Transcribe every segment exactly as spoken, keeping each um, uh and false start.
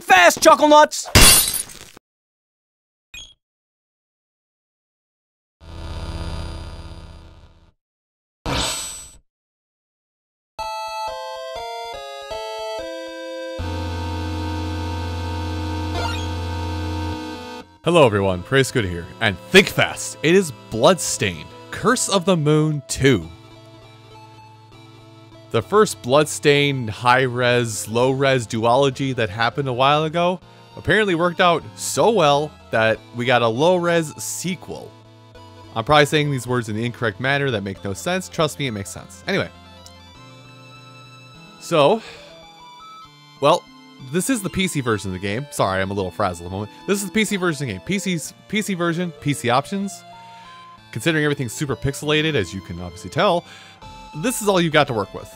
Think fast, chuckle nuts! Hello everyone, Praisedscooter here, and Think Fast! It is Bloodstained: Curse of the Moon two. The first Bloodstained high-res, low-res duology that happened a while ago apparently worked out so well that we got a low-res sequel. I'm probably saying these words in the incorrect manner that make no sense. Trust me, it makes sense. Anyway. So, well, this is the P C version of the game. Sorry, I'm a little frazzled at the moment. This is the P C version of the game. P C's, P C version, P C options. Considering everything's super pixelated, as you can obviously tell, this is all you've got to work with.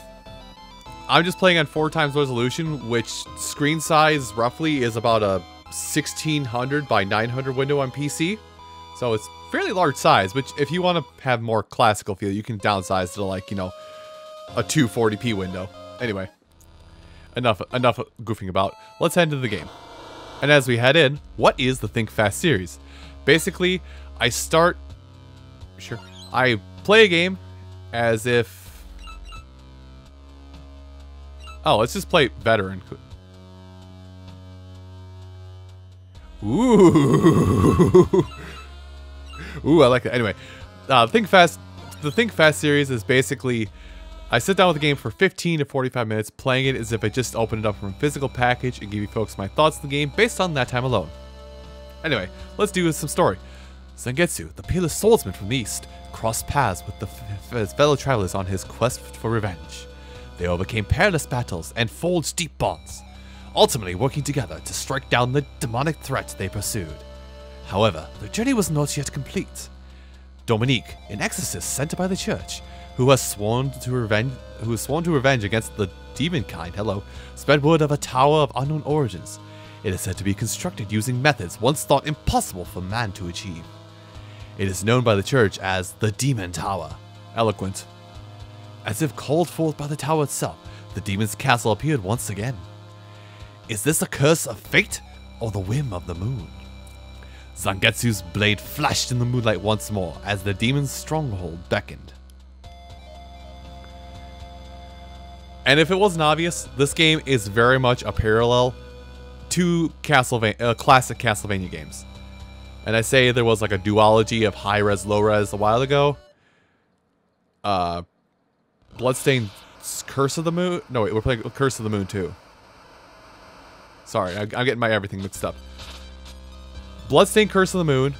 I'm just playing on four times resolution, which screen size roughly is about a sixteen hundred by nine hundred window on P C. So it's fairly large size, which if you want to have more classical feel, you can downsize to like, you know, a two forty p window. Anyway. Enough, enough goofing about. Let's head into the game. And as we head in, what is the Think Fast series? Basically, I start... Sure. I play a game as if... Oh, let's just play veteran. Ooh. Ooh, I like that. Anyway, uh, Think Fast, the Think Fast series is basically... I sit down with the game for fifteen to forty-five minutes, playing it as if I just opened it up from a physical package and give you folks my thoughts on the game based on that time alone. Anyway, let's do some story. Zangetsu, the peerless swordsman from the east, crossed paths with the f his fellow travelers on his quest for revenge. They overcame perilous battles and forged deep bonds, ultimately working together to strike down the demonic threat they pursued. However, their journey was not yet complete. Dominique, an exorcist sent by the church, who was sworn to revenge who was sworn to revenge against the demon kind, hello, spread word of a tower of unknown origins. It is said to be constructed using methods once thought impossible for man to achieve. It is known by the church as the Demon Tower. Eloquent. As if called forth by the tower itself, the demon's castle appeared once again. Is this a curse of fate or the whim of the moon? Zangetsu's blade flashed in the moonlight once more as the demon's stronghold beckoned. And if it wasn't obvious, this game is very much a parallel to Castlevania, uh, classic Castlevania games. And I say there was like a duology of high-res, low-res a while ago. Uh, Bloodstained Curse of the Moon? No, wait, we're playing Curse of the Moon two. Sorry, I'm getting my everything mixed up. Bloodstained Curse of the Moon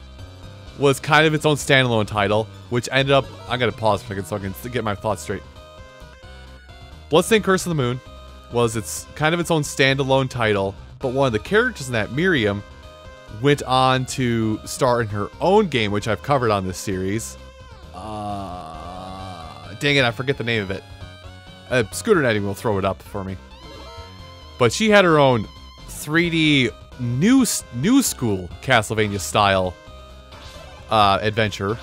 was kind of its own standalone title, which ended up... I'm going to pause for a second so I can get my thoughts straight. Bloodstained Curse of the Moon was its kind of its own standalone title, but one of the characters in that, Miriam, went on to star in her own game, which I've covered on this series. Uh, dang it, I forget the name of it. Uh, Scooter Nettie will throw it up for me. But she had her own three D new, new school Castlevania style uh, adventure.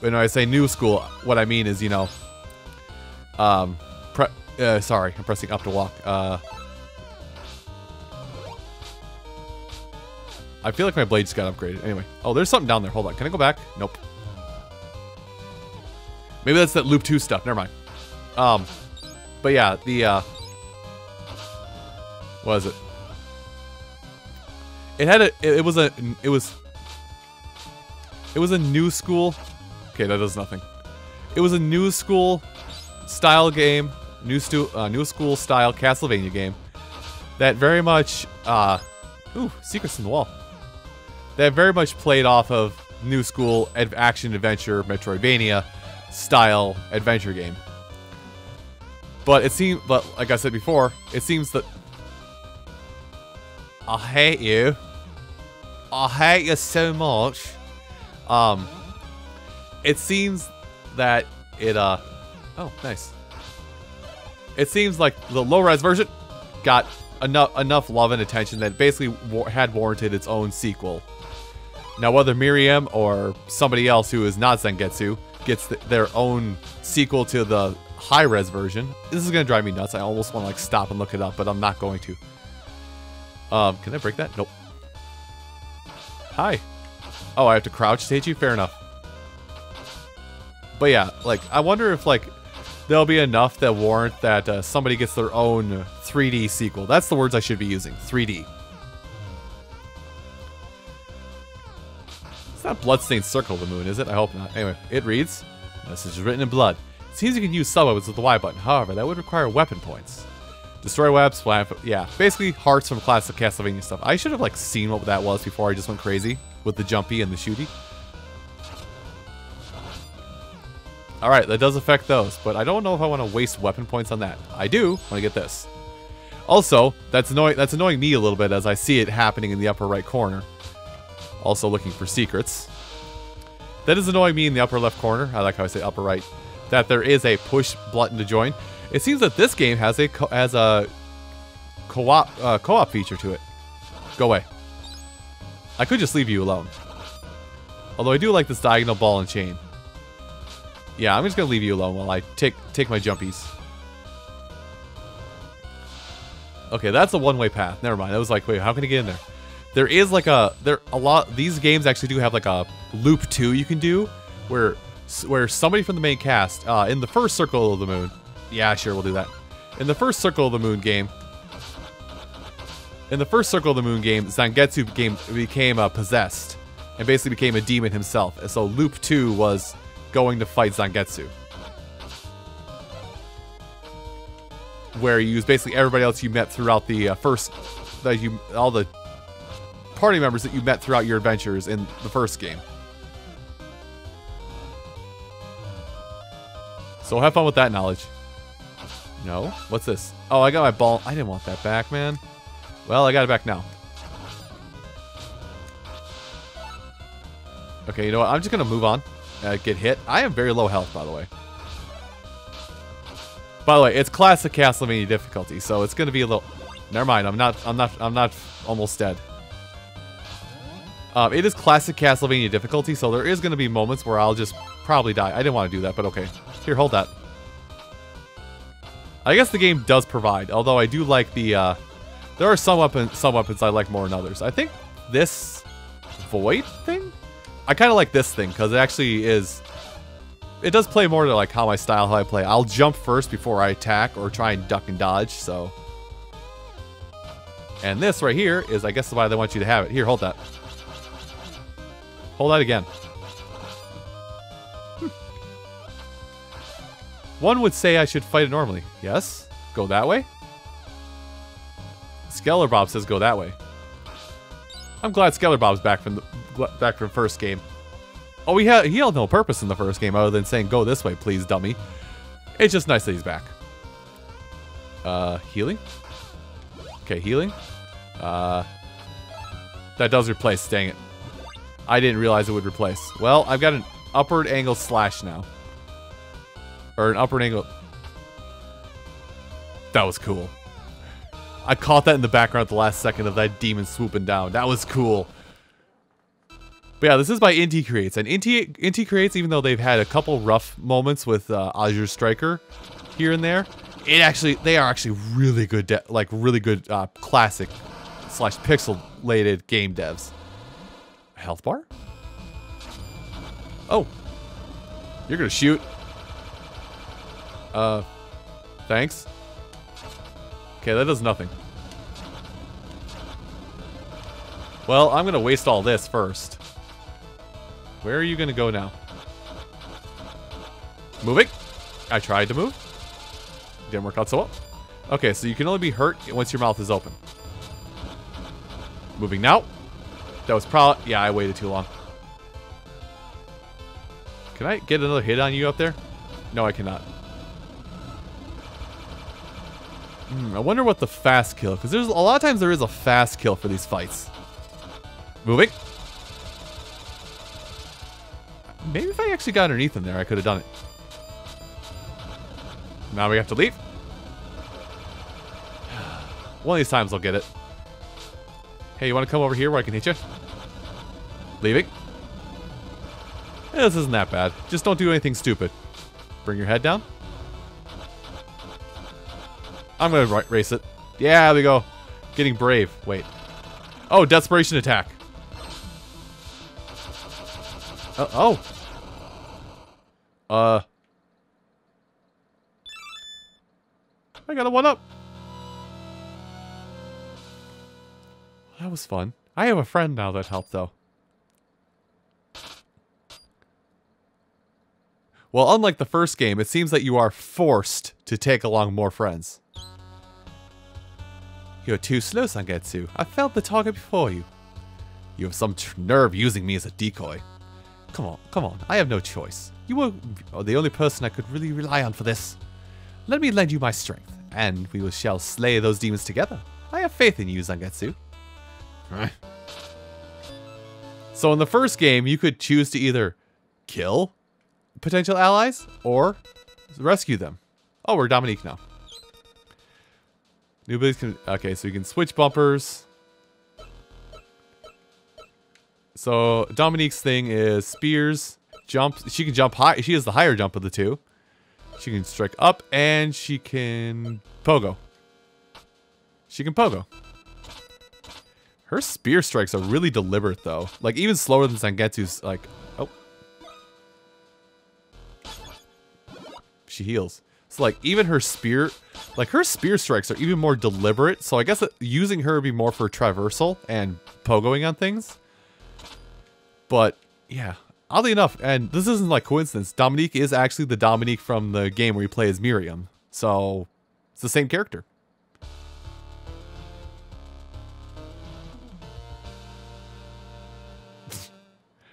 When I say new school, what I mean is, you know... Um... Uh, sorry, I'm pressing up to walk. Uh, I feel like my blade just got upgraded. Anyway. Oh, there's something down there. Hold on. Can I go back? Nope. Maybe that's that loop two stuff. Never mind. Um, but yeah, the, uh... What is it? It had a... It, it was a... It was... It was a new school... Okay, that does nothing. It was a new school style game... New, stu uh, new school style Castlevania game that very much uh, ooh, secrets in the wall, that very much played off of new school ad action adventure Metroidvania style adventure game. But it seems, but like I said before, it seems that I hate you, I hate you so much. Um, it seems that it uh oh nice. It seems like the low-res version got enough enough love and attention that it basically war had warranted its own sequel. Now, whether Miriam or somebody else who is not Zangetsu gets th their own sequel to the high-res version, this is going to drive me nuts. I almost want to like stop and look it up, but I'm not going to. Um, can I break that? Nope. Hi. Oh, I have to crouch stage you? Fair enough. But yeah, like, I wonder if, like, there'll be enough that warrant that uh, somebody gets their own three D sequel. That's the words I should be using. three D. It's not Bloodstained Circle of the Moon, is it? I hope not. Anyway, it reads, message written in blood. It seems you can use subwebs with the Y button. However, that would require weapon points. Destroy webs, plant... Yeah, basically hearts from classic Castlevania stuff. I should have, like, seen what that was before I just went crazy with the jumpy and the shooty. Alright, that does affect those, but I don't know if I want to waste weapon points on that. I do want to get this. Also, that's annoying, that's annoying me a little bit as I see it happening in the upper right corner. Also looking for secrets. That is annoying me in the upper left corner. I like how I say upper right. That there is a push button to join. It seems that this game has a co has a co-op uh, co-op feature to it. Go away. I could just leave you alone. Although I do like this diagonal ball and chain. Yeah, I'm just gonna leave you alone while I take take my jumpies. Okay, that's a one-way path. Never mind. I was like, wait, how can I get in there? There is like a there a lot. These games actually do have like a loop two you can do, where where somebody from the main cast uh, in the first Circle of the Moon. Yeah, sure, we'll do that. In the first Circle of the Moon game, in the first Circle of the Moon game, Zangetsu became became uh, possessed and basically became a demon himself. And so loop two was going to fight Zangetsu, where you use basically everybody else you met throughout the uh, first, that you all the party members that you met throughout your adventures in the first game. So have fun with that knowledge. No, what's this? Oh, I got my ball. I didn't want that back, man. Well, I got it back now. Okay, you know what? I'm just gonna move on. Uh, get hit. I am very low health, by the way. By the way, it's classic Castlevania difficulty, so it's gonna be a little. Never mind. I'm not. I'm not. I'm not almost dead. Um, it is classic Castlevania difficulty, so there is gonna be moments where I'll just probably die. I didn't want to do that, but okay. Here, hold that. I guess the game does provide, although I do like the. Uh, there are some weapons. Some weapons I like more than others. I think this void thing. I kind of like this thing because it actually is, it does play more to like how my style, how I play. I'll jump first before I attack or try and duck and dodge, so. And this right here is, I guess, why they want you to have it. Here, hold that. Hold that again. Hm. One would say I should fight it normally. Yes? Go that way? SkeleBob says go that way. I'm glad SkeleBob's back from the back from first game. Oh, he had, he held no purpose in the first game other than saying, go this way, please, dummy. It's just nice that he's back. Uh, healing? Okay, healing. Uh, that does replace, dang it. I didn't realize it would replace. Well, I've got an upward angle slash now. Or an upward angle. That was cool. I caught that in the background at the last second of that demon swooping down. That was cool. But yeah, this is by Inti Creates, and Inti, Inti Creates, even though they've had a couple rough moments with uh, Azure Striker here and there, it actually they are actually really good, de like really good uh, classic slash pixelated game devs. Health bar? Oh, you're gonna shoot? Uh, thanks. Okay, that does nothing. Well, I'm gonna waste all this first. Where are you going to go now? Moving. I tried to move. Didn't work out so well. Okay, so you can only be hurt once your mouth is open. Moving now. That was probably... Yeah, I waited too long. Can I get another hit on you up there? No, I cannot. Hmm, I wonder what the fast kill... Because there's a lot of times there is a fast kill for these fights. Moving. Maybe if I actually got underneath him there, I could have done it. Now we have to leave. One of these times I'll get it. Hey, you want to come over here where I can hit you? Leaving. Yeah, this isn't that bad. Just don't do anything stupid. Bring your head down. I'm going to race it. Yeah, there we go. Getting brave. Wait, Oh, desperation attack. Uh, oh. Uh. I got a one-up. That was fun. I have a friend now that helped, though. Well, unlike the first game, it seems that you are forced to take along more friends. You're too slow, Zangetsu. I felt the target before you. You have some tr nerve using me as a decoy. Come on, come on. I have no choice. You were the only person I could really rely on for this. Let me lend you my strength, and we shall slay those demons together. I have faith in you, Zangetsu. So in the first game, you could choose to either kill potential allies or rescue them. Oh, we're Dominique now. New abilities can... Okay, so you can switch bumpers. So Dominique's thing is spears, jump. She can jump high. She has the higher jump of the two. She can strike up and she can pogo. She can pogo. Her spear strikes are really deliberate, though. Like, even slower than Zangetsu's, like... Oh. She heals. So, like, even her spear... Like, her spear strikes are even more deliberate, so I guess that using her would be more for traversal and pogoing on things. But, yeah. Oddly enough, and this isn't, like, coincidence, Dominique is actually the Dominique from the game where you play as Miriam. So, it's the same character.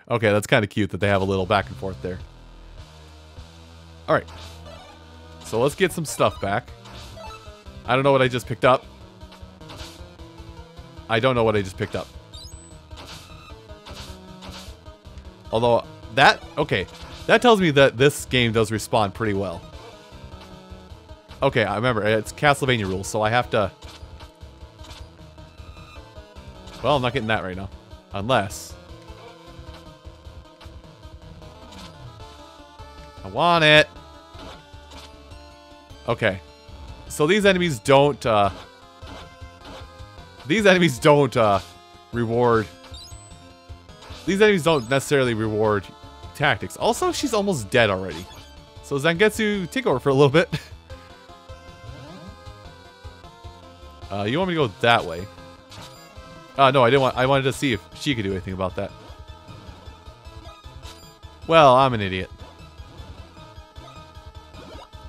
Okay, that's kind of cute that they have a little back and forth there. Alright. So let's get some stuff back. I don't know what I just picked up. I don't know what I just picked up. Although, that... Okay. That tells me that this game does respawn pretty well. Okay, I remember. It's Castlevania rules, so I have to... Well, I'm not getting that right now. Unless... I want it. Okay. So these enemies don't, uh... These enemies don't, uh... Reward... These enemies don't necessarily reward tactics. Also, she's almost dead already. So Zangetsu, take over for a little bit. uh, you want me to go that way? Uh, no, I didn't want... I wanted to see if she could do anything about that. Well, I'm an idiot.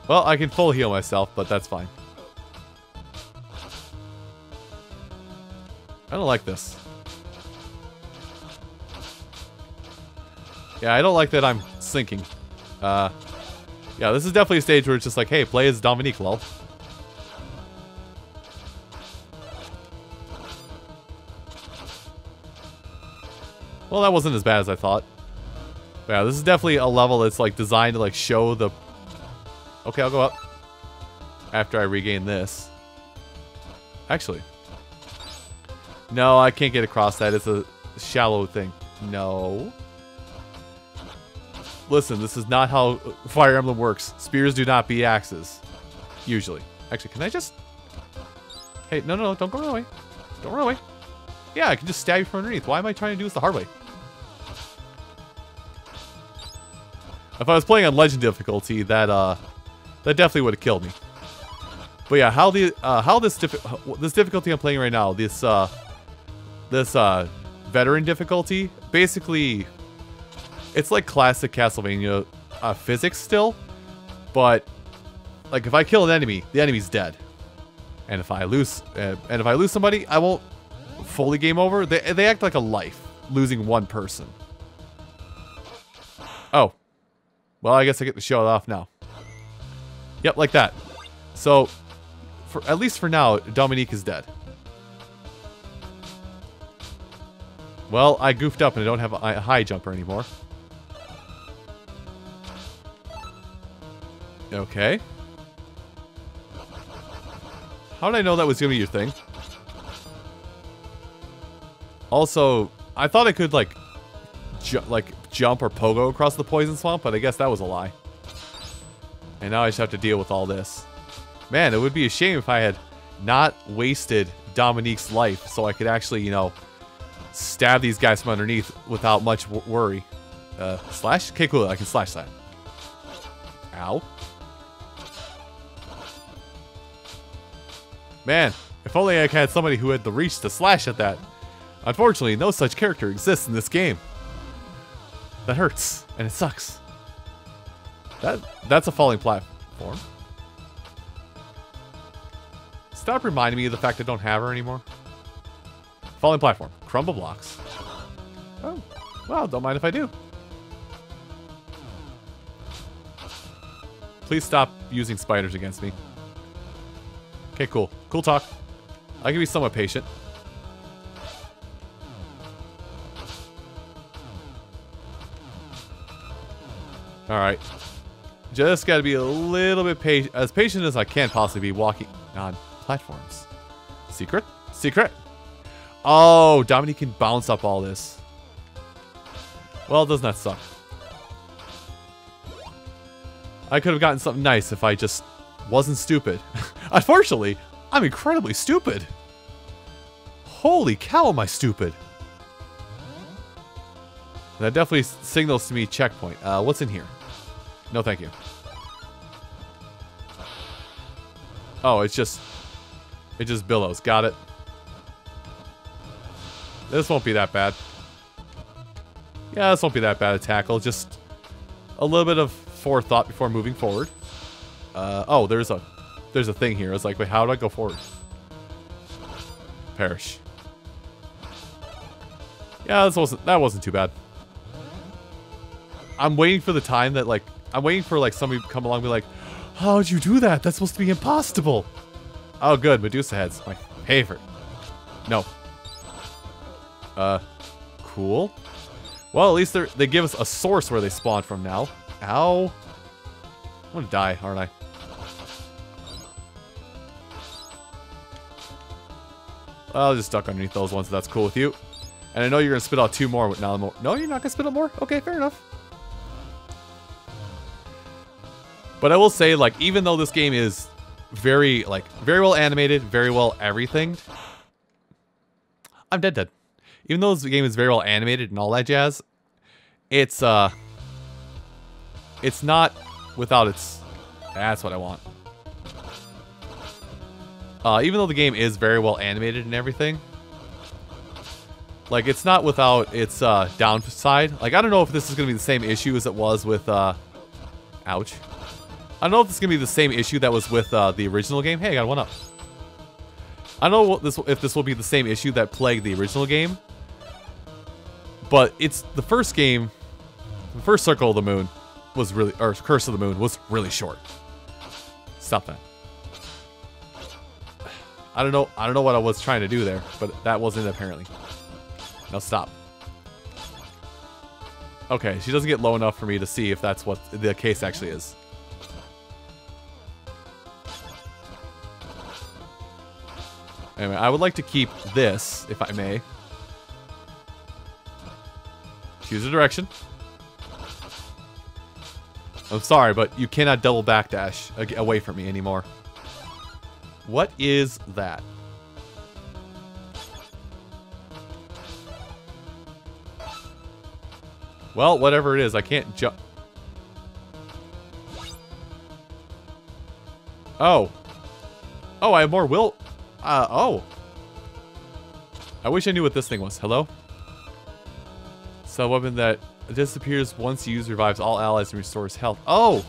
Well, I can full heal myself, but that's fine. I don't like this. Yeah, I don't like that I'm sinking. Uh, yeah, this is definitely a stage where it's just like, hey, play as Dominique, lol. Well, that wasn't as bad as I thought. Yeah, this is definitely a level that's like designed to like show the... Okay, I'll go up after I regain this. Actually. No, I can't get across that. It's a shallow thing. No. Listen, this is not how Fire Emblem works. Spears do not beat axes. Usually. Actually, can I just... Hey, no, no, no. Don't go run away. Don't run away. Yeah, I can just stab you from underneath. Why am I trying to do this the hard way? If I was playing on Legend difficulty, that, uh... That definitely would have killed me. But yeah, how the uh, how this dif this difficulty I'm playing right now, this uh, this uh, veteran difficulty, basically, it's like classic Castlevania uh, physics still, but like if I kill an enemy, the enemy's dead, and if I lose uh, and if I lose somebody, I won't fully game over. They they act like a life losing one person. Oh, well, I guess I get to show it off now. Yep, like that. So, for at least for now, Dominique is dead. Well, I goofed up and I don't have a high jumper anymore. Okay. How did I know that was going to be your thing? Also, I thought I could, like, ju like jump or pogo across the poison swamp, but I guess that was a lie. And now I just have to deal with all this. Man, it would be a shame if I had not wasted Dominique's life so I could actually, you know, stab these guys from underneath without much w worry. Uh, slash? Okay, cool. I can slash that. Ow. Man, if only I had somebody who had the reach to slash at that. Unfortunately, no such character exists in this game. That hurts, and it sucks. That That's a falling platform. Stop reminding me of the fact I don't have her anymore. Falling platform. Crumble blocks. Oh, well, don't mind if I do. Please stop using spiders against me. Okay, cool. Cool talk. I can be somewhat patient. Alright. Just gotta be a little bit patient. As patient as I can possibly be walking on platforms. Secret? Secret? Oh, Dominique can bounce up all this. Well, doesn't that suck? I could have gotten something nice if I just wasn't stupid. Unfortunately, I'm incredibly stupid. Holy cow, am I stupid. That definitely signals to me checkpoint. Uh, what's in here? No, thank you. Oh, it's just... It just billows. Got it. This won't be that bad. Yeah, this won't be that bad a tackle. Just a little bit of forethought before moving forward. Uh, oh, there's a... There's a thing here. I was like, wait, how do I go forward? Perish. Yeah, this wasn't that wasn't too bad. I'm waiting for the time that like I'm waiting for like somebody to come along and be like, how'd you do that? That's supposed to be impossible. Oh good, Medusa heads, my favorite. No. Uh cool. Well, at least they they give us a source where they spawn from now. Ow. I'm gonna die, aren't I? I'll just duck underneath those ones if that's cool with you. And I know you're going to spit out two more. Now, no, you're not going to spit out more? Okay, fair enough. But I will say, like, even though this game is very, like, very well animated, very well everything. I'm dead dead. Even though this game is very well animated and all that jazz, it's, uh, it's not without its... That's what I want. Uh, even though the game is very well animated and everything, like, it's not without its uh, downside. Like, I don't know if this is going to be the same issue as it was with, uh, ouch. I don't know if this is going to be the same issue that was with uh, the original game. Hey, I got one up. I don't know what this, if this will be the same issue that plagued the original game. But it's the first game, the first Circle of the Moon was really, or Curse of the Moon was really short. Stop that. I don't know. I don't know what I was trying to do there, but that wasn't apparently. Now stop. Okay, she doesn't get low enough for me to see if that's what the case actually is. Anyway, I would like to keep this, if I may. Choose a direction. I'm sorry, but you cannot double backdash away from me anymore. What is that? Well, whatever it is, I can't jump. Oh. Oh, I have more will. Uh, oh. I wish I knew what this thing was. Hello? It's a weapon that disappears once used, revives all allies, and restores health. Oh!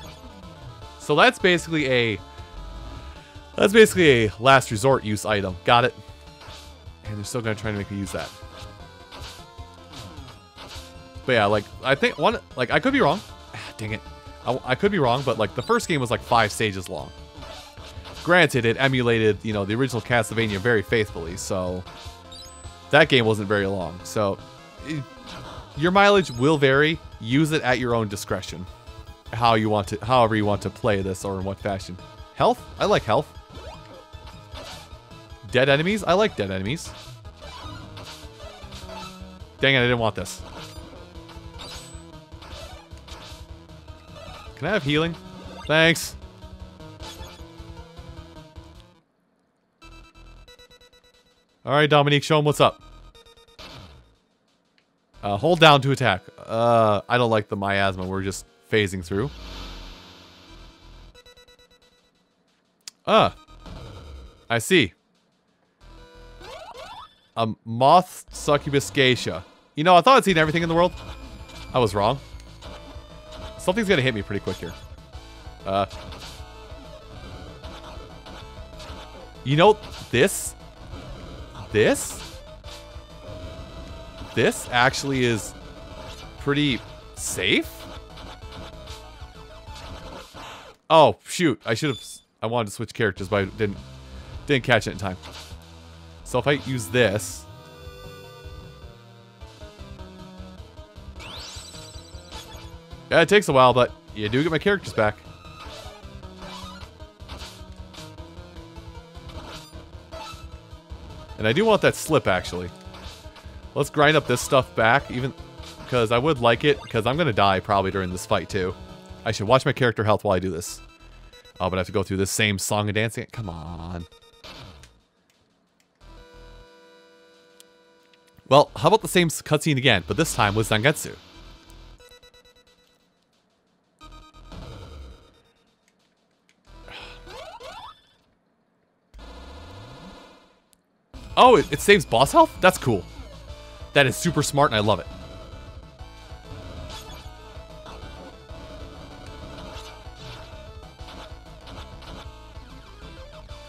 So that's basically a... That's basically a last resort use item. Got it. And they're still going to try to make me use that. But yeah, like, I think one... Like, I could be wrong. Ah, dang it. I, I could be wrong, but, like, the first game was, like, five stages long. Granted, it emulated, you know, the original Castlevania very faithfully, so... That game wasn't very long, so... It, your mileage will vary. Use it at your own discretion. How you want to... However you want to play this, or in what fashion. Health? I like health. Dead enemies? I like dead enemies. Dang it, I didn't want this. Can I have healing? Thanks. Alright, Dominique, show him what's up. Uh, hold down to attack. Uh, I don't like the miasma. We're just phasing through. Ah. Uh, I see. A moth succubus geisha. You know, I thought I'd seen everything in the world. I was wrong. Something's gonna hit me pretty quick here. Uh... You know, this... This... This actually is pretty safe? Oh, shoot. I should have... I wanted to switch characters, but I didn't, didn't catch it in time. So if I use this... Yeah, it takes a while, but you do get my characters back. And I do want that slip, actually. Let's grind up this stuff back, even... Because I would like it, because I'm going to die probably during this fight, too. I should watch my character health while I do this. Oh, but I have to go through this same song and dancing. Come on. Well, how about the same cutscene again, but this time with Zangetsu? Oh, it, it saves boss health? That's cool. That is super smart and I love it.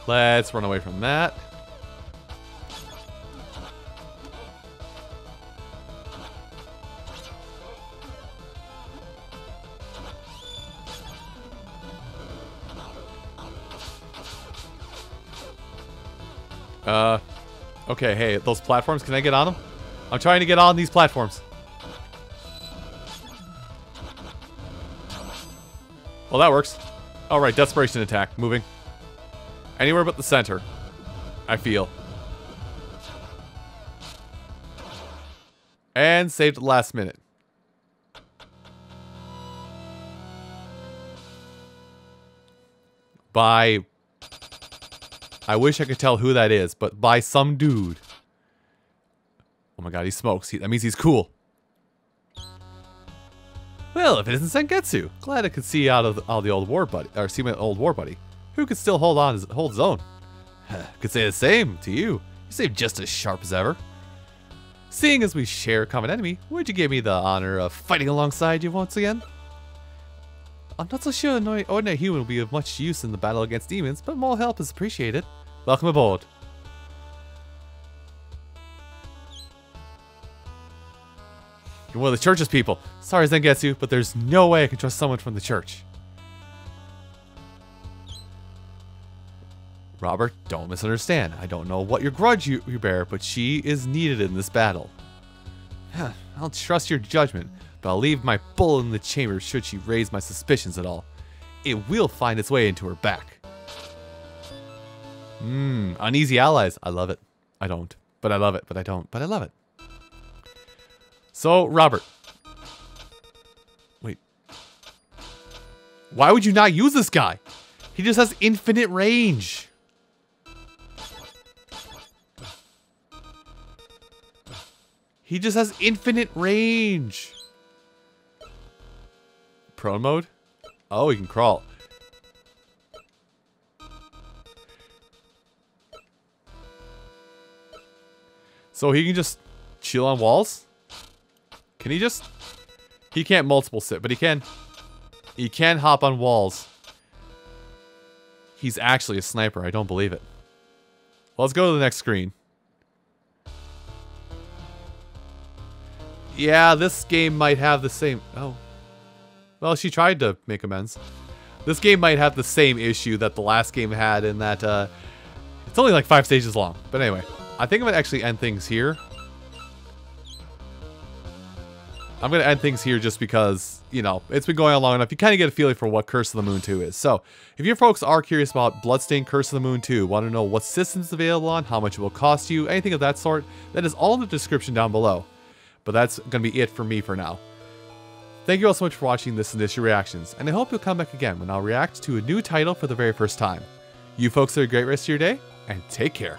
Let's run away from that. Uh... Okay, hey, those platforms, can I get on them? I'm trying to get on these platforms. Well, that works. Alright, desperation attack. Moving. Anywhere but the center, I feel. And saved at the last minute. By... I wish I could tell who that is, but by some dude. Oh my god, he smokes. He, that means he's cool. Well, if it isn't Zangetsu, glad I could see out of the, out of the old war buddy, or see my old war buddy, who could still hold on, his, hold his own. Could say the same to you. You seem just as sharp as ever. Seeing as we share a common enemy, would you give me the honor of fighting alongside you once again? I'm not so sure an ordinary human will be of much use in the battle against demons, but more help is appreciated. Welcome aboard. You're one of the church's people. Sorry, Zangetsu, but there's no way I can trust someone from the church. Robert, don't misunderstand. I don't know what your grudge you, you bear, but she is needed in this battle. I'll trust your judgment. But I'll leave my bull in the chamber should she raise my suspicions at all. It will find its way into her back. Mmm, uneasy allies. I love it. I don't. But I love it. But I don't. But I love it. So, Robert. Wait. Why would you not use this guy? He just has infinite range. He just has infinite range. Prone mode? Oh, he can crawl. So he can just chill on walls? Can he just... He can't multiple sit, but he can... He can hop on walls. He's actually a sniper. I don't believe it. Well, let's go to the next screen. Yeah, this game might have the same... Oh... Well, she tried to make amends. This game might have the same issue that the last game had in that uh, it's only like five stages long. But anyway, I think I'm going to actually end things here. I'm going to end things here just because, you know, it's been going on long enough. You kind of get a feeling for what Curse of the Moon two is. So, if you folks are curious about Bloodstained Curse of the Moon two, want to know what system's available on, how much it will cost you, anything of that sort, that is all in the description down below. But that's going to be it for me for now. Thank you all so much for watching this initial reactions, and I hope you'll come back again when I'll react to a new title for the very first time. You folks have a great rest of your day, and take care.